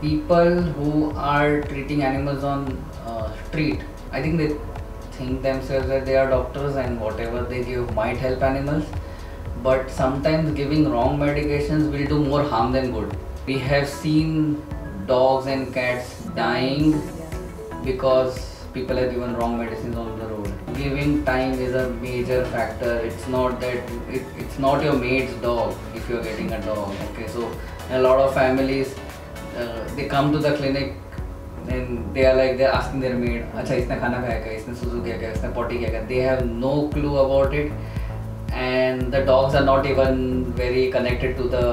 people who are treating animals on street, I think they think themselves that they are doctors and whatever they give might help animals. But sometimes giving wrong medications will do more harm than good. We have seen dogs and cats dying because people have given wrong medicines on the road. Giving time is a major factor. It's not that it's not your mate's dog if you're getting a dog. Okay, so a lot of families they come to the clinic and they are like they're asking their maid, "Acha, isne khana khaya kya? Isne susu kiya kya? Isne potty kiya kya?" They have no clue about it. And the dogs are not even very connected to the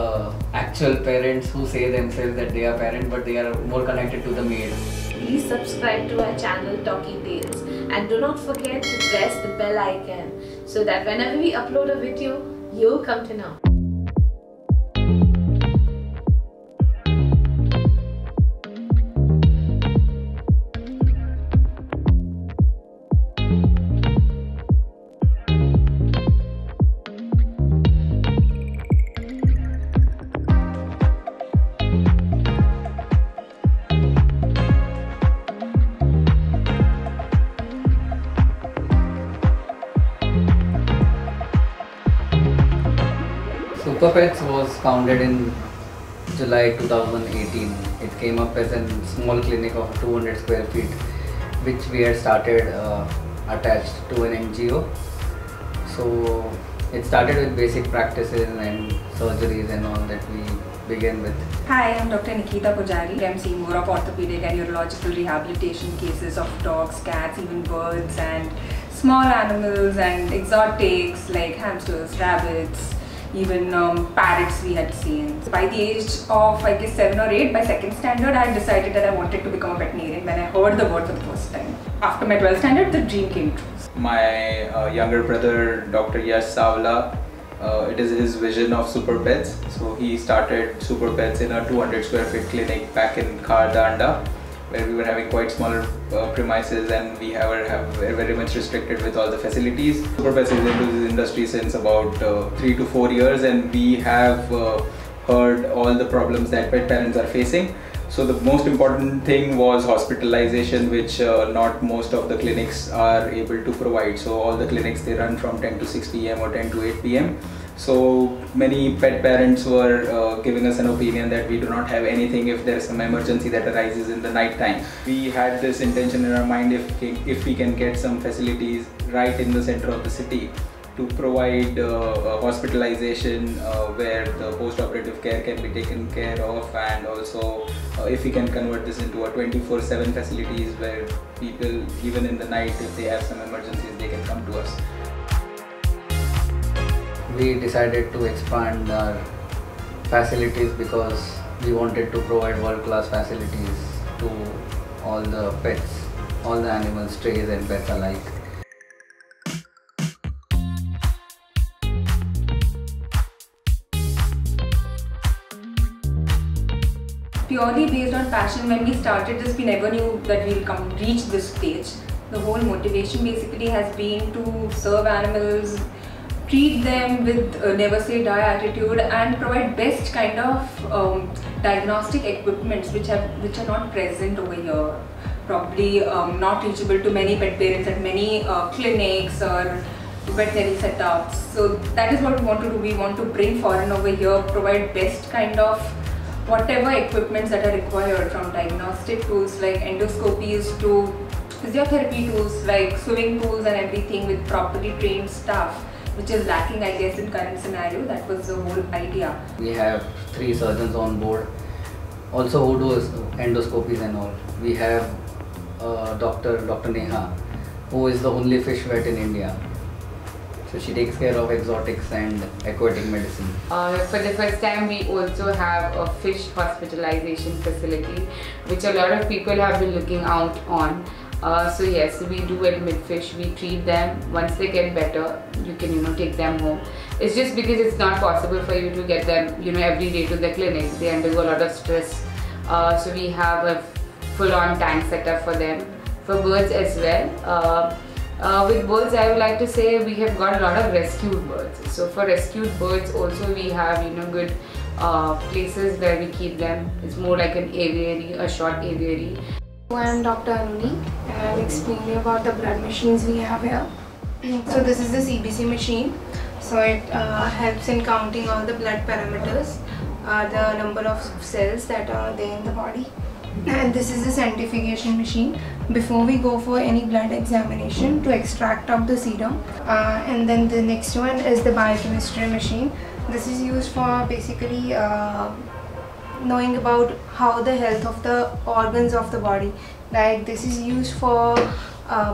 actual parents who say themselves that they are parents, but they are more connected to the maid. Please subscribe to our channel Talky Tails and do not forget to press the bell icon so that whenever we upload a video, you'll come to know. SuperPets was founded in July 2018. It came up as a small clinic of 200 square feet, which we had started attached to an NGO. So it started with basic practices and surgeries and all that we began with. Hi, I'm Dr. Nikita Pujari. I'm seeing more of orthopedic and neurological rehabilitation cases of dogs, cats, even birds and small animals and exotics like hamsters, rabbits. Even parrots we had seen. So by the age of I guess 7 or 8, by second standard, I decided that I wanted to become a veterinarian when I heard the word for the first time. After my 12th standard, the dream came true. My younger brother, Dr. Yash Savla, it is his vision of SuperPets. So he started SuperPets in a 200 square feet clinic back in Khardanda, where we were having quite smaller premises and we were very much restricted with all the facilities. SuperPets is into this industry since about 3 to 4 years, and we have heard all the problems that pet parents are facing. So the most important thing was hospitalization, which not most of the clinics are able to provide. So all the clinics, they run from 10 to 6 p.m. or 10 to 8 p.m. So many pet parents were giving us an opinion that we do not have anything if there is some emergency that arises in the night time. We had this intention in our mind, if we can get some facilities right in the center of the city to provide hospitalization where the post-operative care can be taken care of, and also if we can convert this into a 24/7 facilities where people, even in the night, if they have some emergencies, they can come to us. We decided to expand our facilities because we wanted to provide world-class facilities to all the pets, all the animals, strays and pets alike. Purely based on passion, when we started this, we never knew that we will reach this stage. The whole motivation basically has been to serve animals, treat them with never say die attitude, and provide best kind of diagnostic equipments which are not present over here, probably not reachable to many pet parents at many clinics or veterinary setups. So that is what we want to do. We want to bring foreign over here, provide best kind of whatever equipments that are required, from diagnostic tools like endoscopies to physiotherapy tools like swimming pools and everything, with properly trained staff, which is lacking, I guess, in current scenario. That was the whole idea. We have 3 surgeons on board, also who do endoscopies and all. We have Dr. Neha, who is the only fish vet in India. So she takes care of exotics and aquatic medicine. For the first time, we also have a fish hospitalization facility, which a lot of people have been looking out on. So yes, we do admit fish, we treat them. Once they get better, you can take them home. It's just because it's not possible for you to get them every day to the clinic. They undergo a lot of stress. So we have a full-on tank set up for them. For birds as well. With birds, I would like to say we have got a lot of rescued birds. So for rescued birds also we have good places where we keep them. It's more like an aviary, a short aviary. I am Dr. Anuvi and I will explain you about the blood machines we have here. So this is the CBC machine. So it helps in counting all the blood parameters, the number of cells that are there in the body. And this is the centrifugation machine. Before we go for any blood examination to extract out the serum. And then the next one is the biochemistry machine. This is used for basically knowing about how the health of the organs of the body. Like this is used for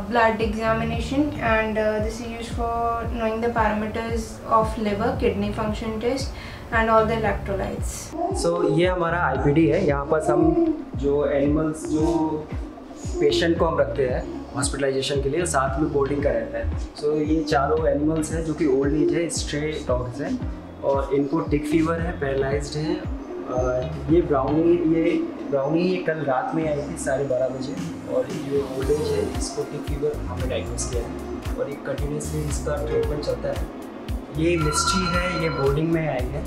blood examination, and this is used for knowing the parameters of liver, kidney function test and all the electrolytes. So ये हमारा IPD है. यहाँ पर हम जो animals जो patient को हम रखते हैं हॉस्पिटलाइजेशन के लिए, साथ में बोर्डिंग का रहता है. सो ये चारों एनिमल्स हैं जो कि ओल्ड एज है, स्ट्रे डॉग्स हैं और इनको टिक फीवर है, पैरालाइज्ड है. ये ब्राउनी कल रात में आई थी 12:30 बजे और ये ओल्ड एज है, इसको टिक फीवर हमने डायग्नोस किया है और ये कंटिन्यूसली इसका ट्रीटमेंट चलता है. ये मिस्ट्री है, ये बोर्डिंग में आई है,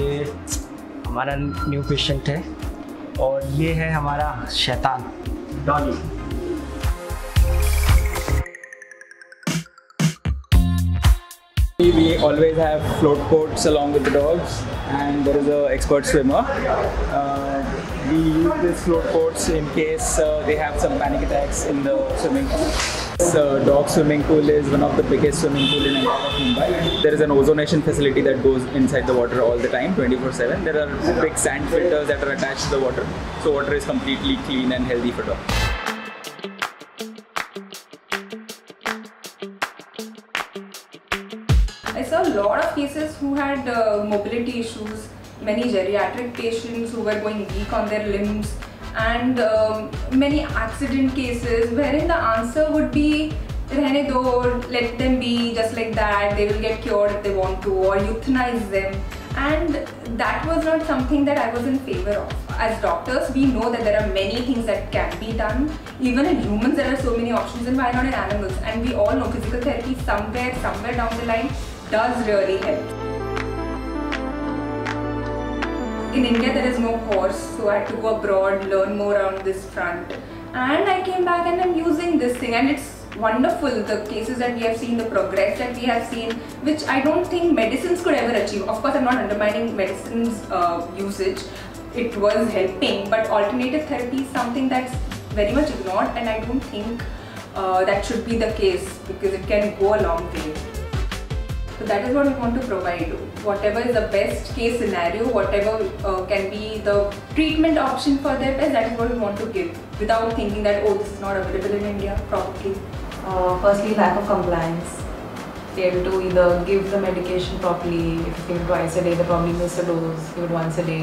ये हमारा न्यू पेशेंट है और ये है हमारा शैतान doggy. We always have float coats along with the dogs, and there is an expert swimmer. We use these float coats in case they have some panic attacks in the swimming pool. This dog swimming pool is one of the biggest swimming pool in Mumbai. There is an ozonation facility that goes inside the water all the time, 24/7. There are big sand filters that are attached to the water, so water is completely clean and healthy for dogs. A lot of cases who had mobility issues, many geriatric patients who were going weak on their limbs, and many accident cases wherein the answer would be "Rehne do, let them be, just like that, they will get cured if they want to," or euthanize them. And that was not something that I was in favor of. As doctors, we know that there are many things that can be done. Even in humans, there are so many options, and why not in animals? And we all know physical therapy somewhere down the line does really help. In India, there is no course, so I had to go abroad, learn more on this front, and I came back and I'm using this thing, and it's wonderful, the cases that we have seen, the progress that we have seen, which I don't think medicines could ever achieve. Of course, I'm not undermining medicines usage, it was helping, but alternative therapy is something that's very much ignored, and I don't think that should be the case, because it can go a long way. So that is what we want to provide. Whatever is the best case scenario, whatever can be the treatment option for their pets, that is what we want to give, without thinking that, oh, this is not available in India, probably. Firstly, lack of compliance. They able to either give the medication properly. If you give it twice a day, they probably miss a dose. Give it once a day.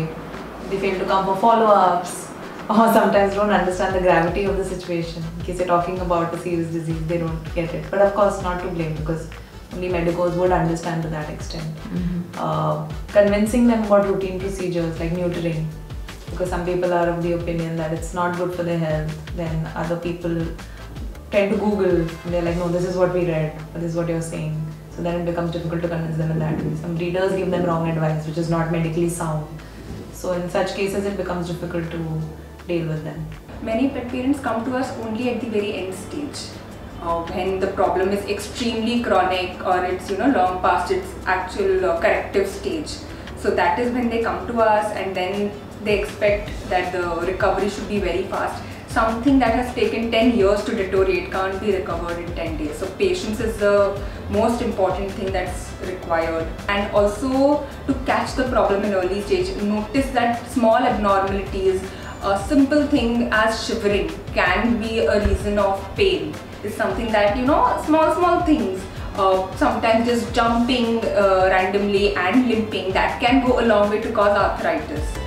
They fail to come for follow-ups, or sometimes don't understand the gravity of the situation. In case you're talking about a serious disease, they don't get it. But of course, not to blame, because only medicos would understand to that extent. Convincing them about routine procedures like neutering, because some people are of the opinion that it's not good for their health. Then other people tend to Google and they're like, no, this is what we read, or this is what you're saying. So then it becomes difficult to convince them in that way. Some readers give them wrong advice, which is not medically sound. So in such cases, it becomes difficult to deal with them. Many pet parents come to us only at the very end stage. When the problem is extremely chronic, or it's long past its actual corrective stage. So that is when they come to us, and then they expect that the recovery should be very fast. Something that has taken 10 years to deteriorate can't be recovered in 10 days. So patience is the most important thing that's required. And also to catch the problem in early stage, notice that small abnormalities, a simple thing as shivering can be a reason of pain. It's something that, small things, sometimes just jumping randomly and limping, that can go a long way to cause arthritis.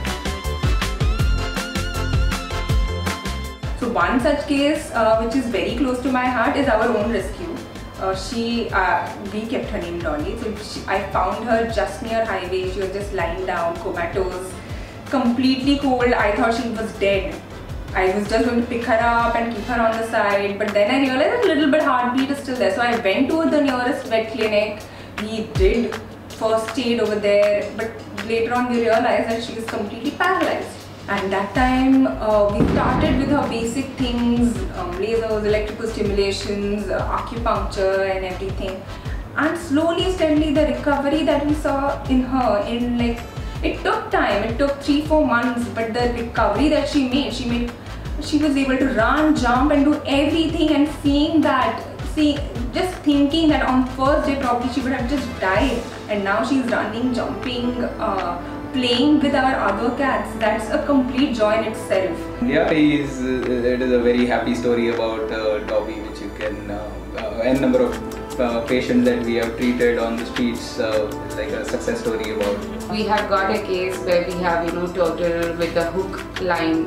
So one such case which is very close to my heart is our own rescue. We kept her name Dolly. So I found her just near highway. She was just lying down, comatose, completely cold. I thought she was dead. I was just going to pick her up and keep her on the side, but then I realized a little bit heartbeat is still there. So I went to the nearest vet clinic. We did first aid over there, but later on we realized that she is completely paralyzed. And that time we started with her basic things, lasers, electrical stimulations, acupuncture and everything. And slowly, steadily, the recovery that we saw in her, in like, it took time, it took 3-4 months, but the recovery that she was able to run, jump and do everything. And seeing that, just thinking that on first day probably she would have just died, and now she's running, jumping, playing with our other cats. That's a complete joy in itself. Yeah, it is a very happy story about Dobby, which you can, n number of patients that we have treated on the streets, like a success story about. We have got a case where we have, you know, turtle with a hook line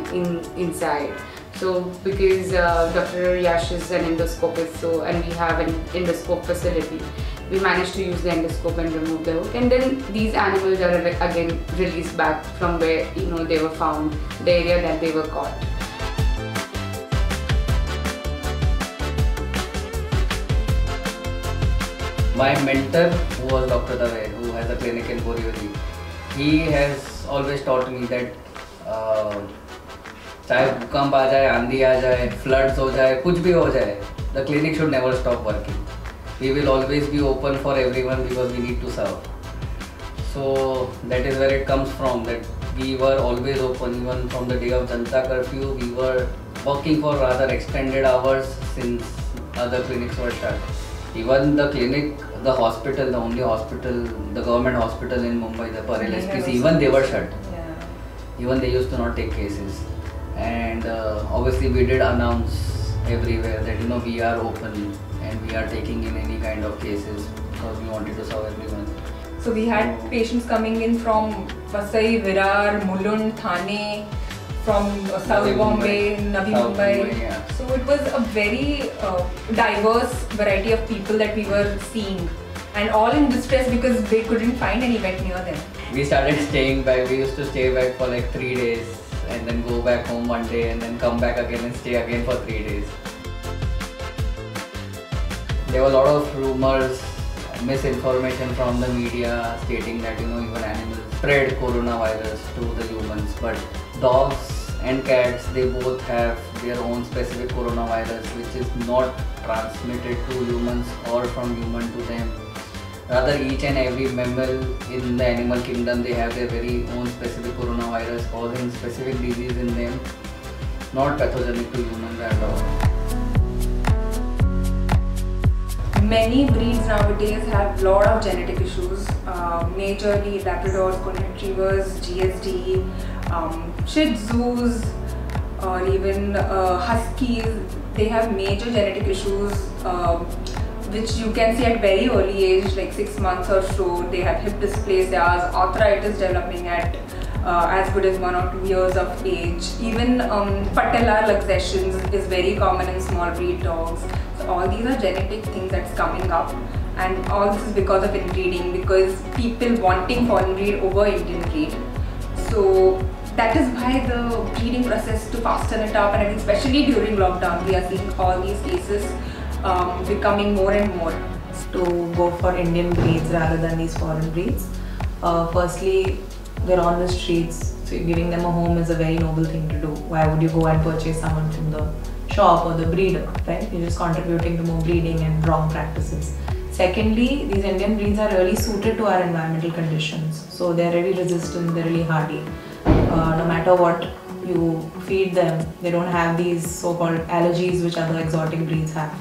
inside. So because Dr. Yash is an endoscopist, so and we have an endoscope facility, we managed to use the endoscope and remove the hook, and then these animals are again released back from where, you know, they were found, the area that they were caught. My mentor, who was Dr. Dawed, who has a clinic in Boriwadi, he has always taught me that चाहे भूकंप आ जाए, आंधी आ जाए, floods हो जाए, कुछ भी हो जाए, the clinic should never stop working. We will always be open for everyone because we need to serve. So that is where it comes from, that we were always open. Even from the day of Janta curfew, we were working for rather extended hours since other clinics were shut. Even the clinic, the hospital, the only hospital, the government hospital in Mumbai, the LHPC, even they were shut. Yeah. Even they used to not take cases. And obviously we did announce everywhere that, you know, we are open and we are taking in any kind of cases because we wanted to serve everyone. So we had patients coming in from Vasai, Virar, Mulund, Thane, from South Bombay, Navi Mumbai. Yeah. So it was a very diverse variety of people that we were seeing, and all in distress because they couldn't find any vet near them. We started staying back. We used to stay back for like 3 days. And then go back home one day and then come back again and stay again for 3 days. There were a lot of rumors, misinformation from the media stating that, you know, even animals spread coronavirus to the humans. But dogs and cats, they both have their own specific coronavirus which is not transmitted to humans or from human to them. Rather, each and every mammal in the animal kingdom, they have their very own specific coronavirus causing specific disease in them, not pathogenic to humans at all. Many breeds nowadays have a lot of genetic issues, majorly Labradors, Golden Retrievers, GSD, Shih Tzus, or even Huskies. They have major genetic issues. Which you can see at very early age, like 6 months or so, they have hip dysplasia, arthritis developing at as good as 1 or 2 years of age. Even patellar luxations is very common in small breed dogs. So all these are genetic things that's coming up, and all this is because of inbreeding, because people wanting foreign breed over Indian breed. So that is why the breeding process to fasten it up, and especially during lockdown, we are seeing all these cases. Becoming more and more to go for Indian breeds rather than these foreign breeds. Firstly, they're on the streets, so giving them a home is a very noble thing to do. Why would you go and purchase someone from the shop or the breeder, right? You're just contributing to more breeding and wrong practices. Secondly, these Indian breeds are really suited to our environmental conditions, so they're really resistant, they're really hardy. No matter what you feed them, they don't have these so-called allergies which other exotic breeds have.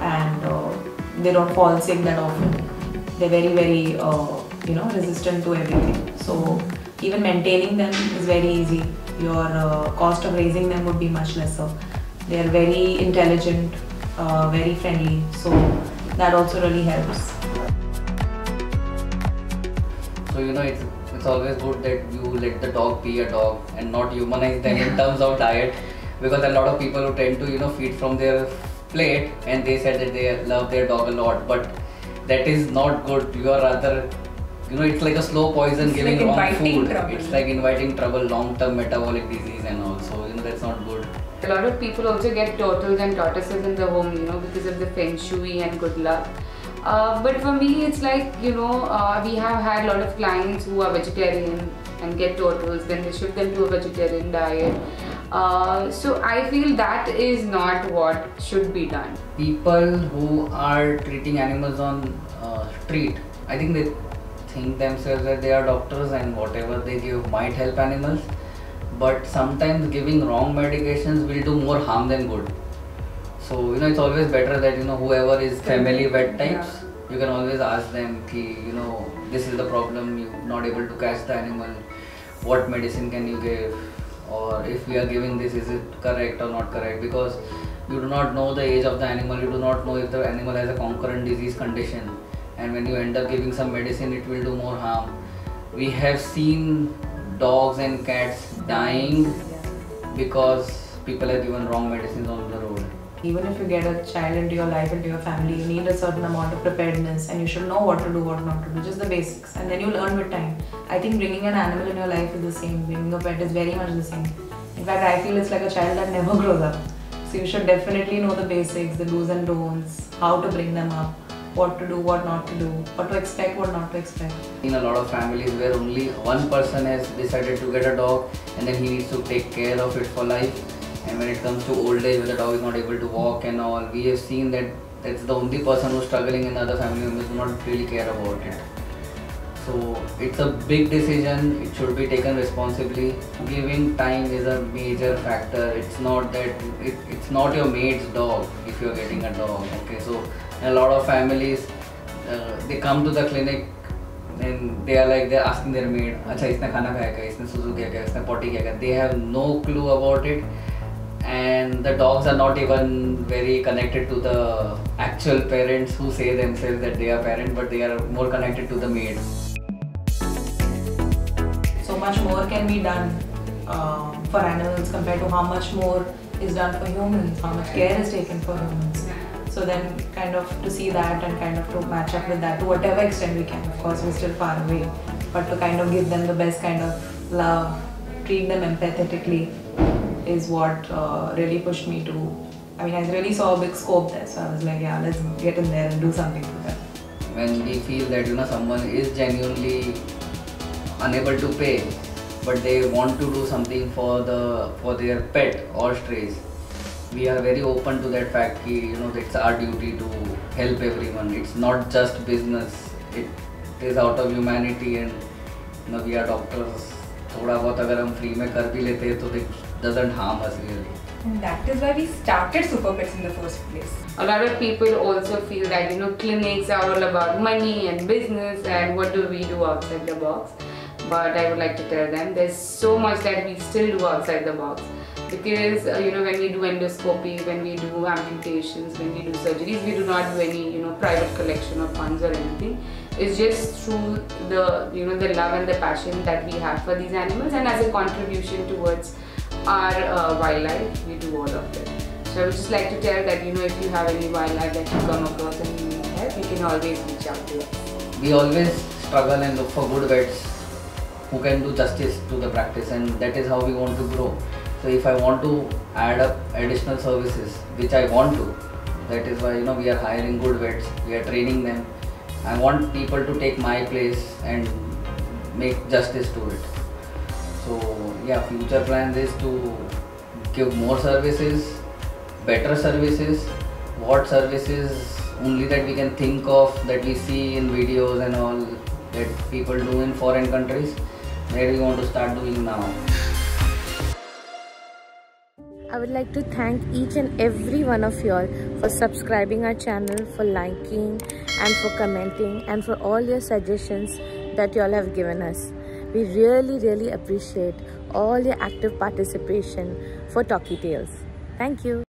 And they don't fall sick that often. They're very, very you know, resistant to everything. So even maintaining them is very easy. Your cost of raising them would be much lesser. They are very intelligent, very friendly. So that also really helps. So, you know, it's always good that you let the dog be a dog and not humanize them in terms of diet, because a lot of people who tend to, you know, feed from their plate and they said that they love their dog a lot, but that is not good. You are rather, you know, it's like a slow poison, it's giving like wrong food. Trouble. It's like inviting trouble, long-term metabolic disease and all, so, you know, that's not good. A lot of people also get turtles and tortoises in the home, you know, because of the feng shui and good luck. But for me, it's like, you know, we have had a lot of clients who are vegetarian and get turtles, then they shift them to a vegetarian diet. So I feel that is not what should be done. People who are treating animals on street, I think they think themselves that they are doctors and whatever they give might help animals. But sometimes giving wrong medications will do more harm than good. So, you know, it's always better that, you know, whoever is family vet types, you can always ask them, ki, you know, this is the problem, you're not able to catch the animal, what medicine can you give, or if we are giving this, is it correct or not correct, because you do not know the age of the animal, you do not know if the animal has a concurrent disease condition, and when you end up giving some medicine, it will do more harm. We have seen dogs and cats dying because people have given wrong medicines on the road. Even if you get a child into your life, into your family, you need a certain amount of preparedness and you should know what to do, what not to do, just the basics, and then you learn with time. I think bringing an animal in your life is the same, bringing a pet is very much the same. In fact, I feel it's like a child that never grows up. So you should definitely know the basics, the do's and don'ts, how to bring them up, what to do, what not to do, what to expect, what not to expect. In a lot of families where only one person has decided to get a dog and then he needs to take care of it for life. And when it comes to old age, where the dog is not able to walk and all, we have seen that that's the only person who's struggling and the other family members do not really care about it. So it's a big decision, it should be taken responsibly. Giving time is a major factor. It's not that, it's not your mate's dog if you're getting a dog. Okay, so a lot of families, they come to the clinic and they are like, they're asking their mate, "Acha, isne khana khaya kya? Isne suzu kiya kya? Isne potty kiya kya?" They have no clue about it. And the dogs are not even very connected to the actual parents who say themselves that they are parents, but they are more connected to the maids. So much more can be done for animals compared to how much more is done for humans, how much care is taken for humans. So then kind of to see that and kind of to match up with that to whatever extent we can. Of course, we're still far away, but to kind of give them the best kind of love, treat them empathetically, is what really pushed me to, I mean, I really saw a big scope there, so I was like, yeah, let's get in there and do something for that. When we feel that, you know, someone is genuinely unable to pay, but they want to do something for their pet or strays, we are very open to that fact that, you know, it's our duty to help everyone. It's not just business, it is out of humanity, and, you know, we are doctors. Thoda bahut agar hum free mein kar bhi lete hain to it doesn't harm us really. And that is why we started SuperPets in the first place. A lot of people also feel that, you know, clinics are all about money and business and what do we do outside the box. But I would like to tell them there's so much that we still do outside the box. Because, you know, when we do endoscopy, when we do amputations, when we do surgeries, we do not do any, you know, private collection of funds or anything. It's just through the, you know, the love and the passion that we have for these animals, and as a contribution towards our wildlife, we do all of it. So I would just like to tell that, you know, if you have any wildlife that you come across and you need help, you can always reach out to us. We always struggle and look for good vets who can do justice to the practice, and that is how we want to grow. So if I want to add up additional services, which I want to, that is why, you know, we are hiring good vets, we are training them. I want people to take my place and make justice to it. So yeah, future plans is to give more services, better services. What services only that we can think of, that we see in videos and all that people do in foreign countries, that we want to start doing now. I would like to thank each and every one of y'all for subscribing our channel, for liking and for commenting, and for all your suggestions that y'all have given us. We really, really appreciate all your active participation for Talky Tails. Thank you.